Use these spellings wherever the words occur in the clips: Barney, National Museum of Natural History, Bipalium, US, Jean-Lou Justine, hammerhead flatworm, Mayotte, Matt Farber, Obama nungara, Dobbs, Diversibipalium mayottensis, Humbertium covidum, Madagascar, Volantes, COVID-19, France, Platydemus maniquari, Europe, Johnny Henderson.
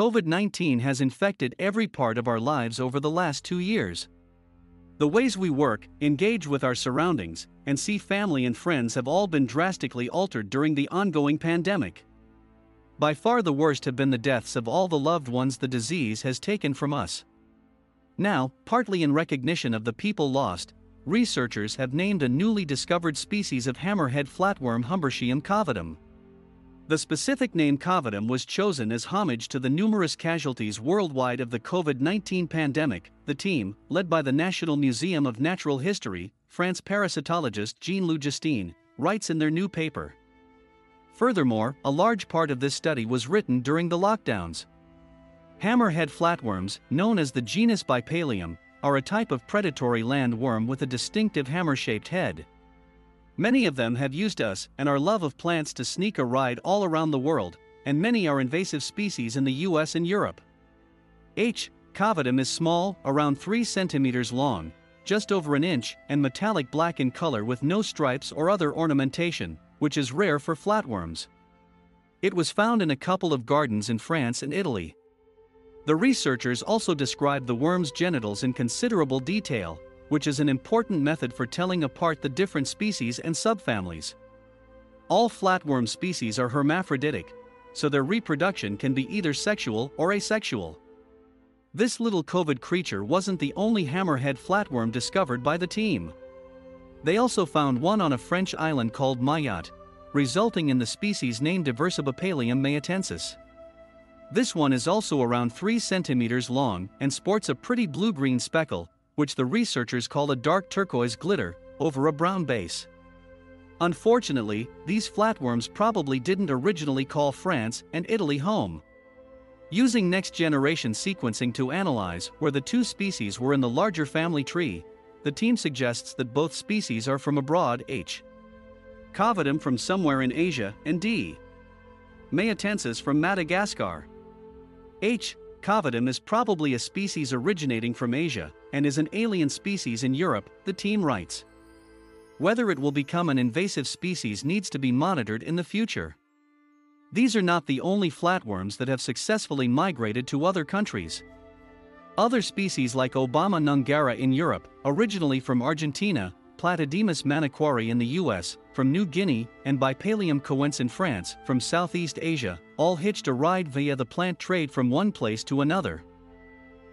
COVID-19 has infected every part of our lives over the last 2 years. The ways we work, engage with our surroundings, and see family and friends have all been drastically altered during the ongoing pandemic. By far the worst have been the deaths of all the loved ones the disease has taken from us. Now, partly in recognition of the people lost, researchers have named a newly discovered species of hammerhead flatworm Humbertium covidum. The specific name covidum was chosen as homage to the numerous casualties worldwide of the COVID-19 pandemic. The team, led by the National Museum of Natural History, France parasitologist Jean-Lou Justine, writes in their new paper. Furthermore, a large part of this study was written during the lockdowns. Hammerhead flatworms, known as the genus Bipalium, are a type of predatory land worm with a distinctive hammer-shaped head. Many of them have used us and our love of plants to sneak a ride all around the world, and many are invasive species in the US and Europe. H. covidum is small, around 3 centimeters long, just over an inch, and metallic black in color with no stripes or other ornamentation, which is rare for flatworms. It was found in a couple of gardens in France and Italy. The researchers also described the worm's genitals in considerable detail, which is an important method for telling apart the different species and subfamilies. All flatworm species are hermaphroditic, so their reproduction can be either sexual or asexual. This little COVID creature wasn't the only hammerhead flatworm discovered by the team. They also found one on a French island called Mayotte, resulting in the species name Diversibipalium mayottensis. This one is also around 3 centimeters long and sports a pretty blue-green speckle, which the researchers call a dark turquoise glitter, over a brown base. Unfortunately, these flatworms probably didn't originally call France and Italy home. Using next-generation sequencing to analyze where the two species were in the larger family tree, the team suggests that both species are from abroad. H. covidum from somewhere in Asia, and D. mayottensis from Madagascar. H. covidum is probably a species originating from Asia and is an alien species in Europe, the team writes. Whether it will become an invasive species needs to be monitored in the future. These are not the only flatworms that have successfully migrated to other countries. Other species like Obama nungara in Europe, originally from Argentina, Platydemus maniquari in the US, from New Guinea, and Bipalium covidum in France, from Southeast Asia, all hitched a ride via the plant trade from one place to another.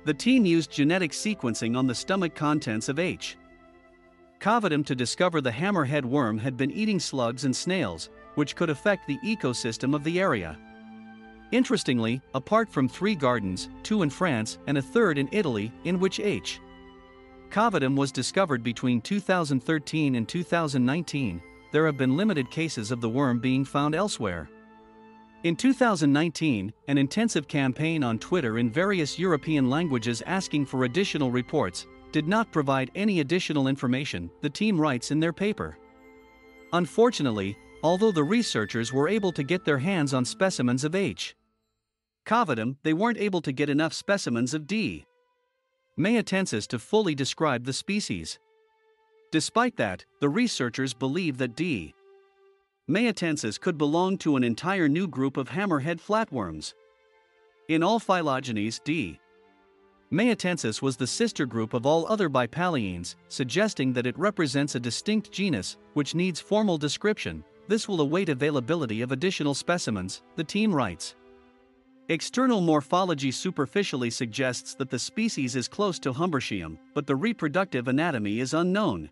The team used genetic sequencing on the stomach contents of H. covidum to discover the hammerhead worm had been eating slugs and snails, which could affect the ecosystem of the area. Interestingly, apart from 3 gardens, 2 in France and a 3rd in Italy, in which H. covidum was discovered between 2013 and 2019, there have been limited cases of the worm being found elsewhere. In 2019, an intensive campaign on Twitter in various European languages asking for additional reports did not provide any additional information, the team writes in their paper. Unfortunately, although the researchers were able to get their hands on specimens of H. covidum, they weren't able to get enough specimens of D. mayottensis to fully describe the species. Despite that, the researchers believe that D. mayottensis could belong to an entire new group of hammerhead flatworms. In all phylogenies, D. mayottensis was the sister group of all other bipalians, suggesting that it represents a distinct genus, which needs formal description. This will await availability of additional specimens, the team writes. External morphology superficially suggests that the species is close to Humbertium, but the reproductive anatomy is unknown.